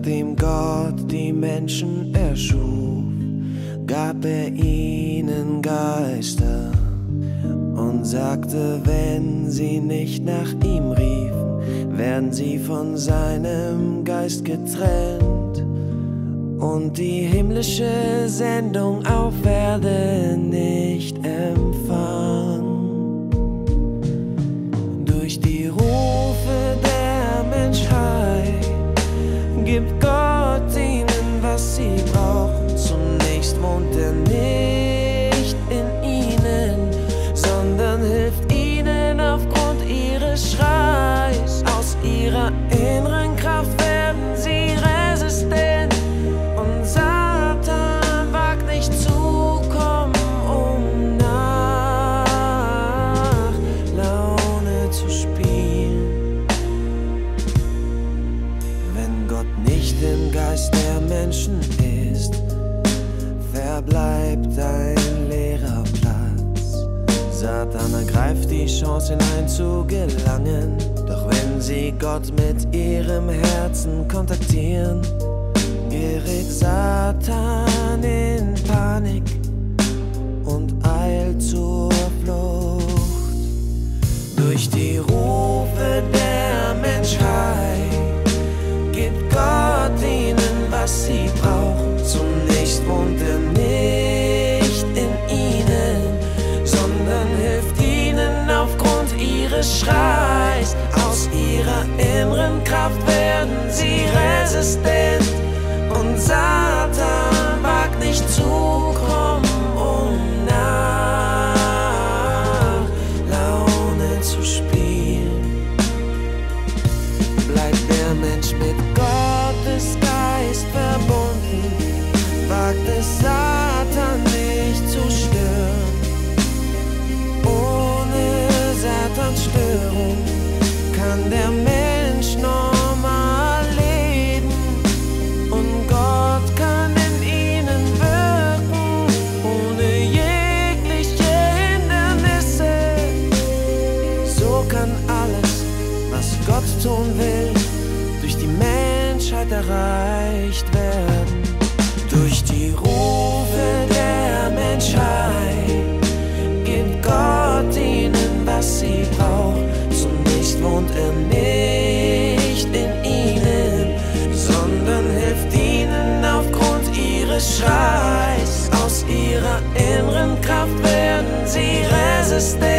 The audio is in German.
Nachdem Gott die Menschen erschuf, gab er ihnen Geister und sagte, wenn sie nicht nach ihm riefen, werden sie von seinem Geist getrennt. Und die himmlische Sendung auf Erden nicht empfangen. Durch die Rufe der Menschheit gibt Gott ihnen, was sie brauchen. Zunächst wohnt er nicht in ihnen, sondern hilft ihnen aufgrund ihres Schreis. Aus ihrer inneren Kraft werden sie resistent, und Satan wagt nicht zu kommen, um nach Laune zu spielen. Wenn Gott nicht im Geist der Menschen ist, verbleibt ein leerer Platz. Satan ergreift die Chance, hinein zu gelangen. Doch wenn sie Gott mit ihrem Herzen kontaktieren, gerät Satan in Panik und eilt zur Flucht. Durch die Rufe der Menschheit gibt Gott ihnen, was sie brauchen. Zunächst wohnt er nicht in ihnen, sondern hilft ihnen aufgrund ihres Schreis. Aus ihrer inneren Kraft werden sie resistent, und Satan wagt nicht zu kommen, um nach Laune zu spielen. Bleibt der Mensch mit Gottes Geist verbunden, wagt es Satan nicht zu stören. Ohne Satans Störung kann der Mensch normal leben, und Gott kann in ihnen wirken, ohne jegliche Hindernisse. So kann alles, was Gott tun will, durch die Menschheit erreicht werden. Durch die Rufe der Menschheit gibt Gott ihnen, was sie brauchen. Zunächst wohnt er nicht in ihnen, sondern hilft ihnen aufgrund ihres Schreis. Aus ihrer inneren Kraft werden sie resistent.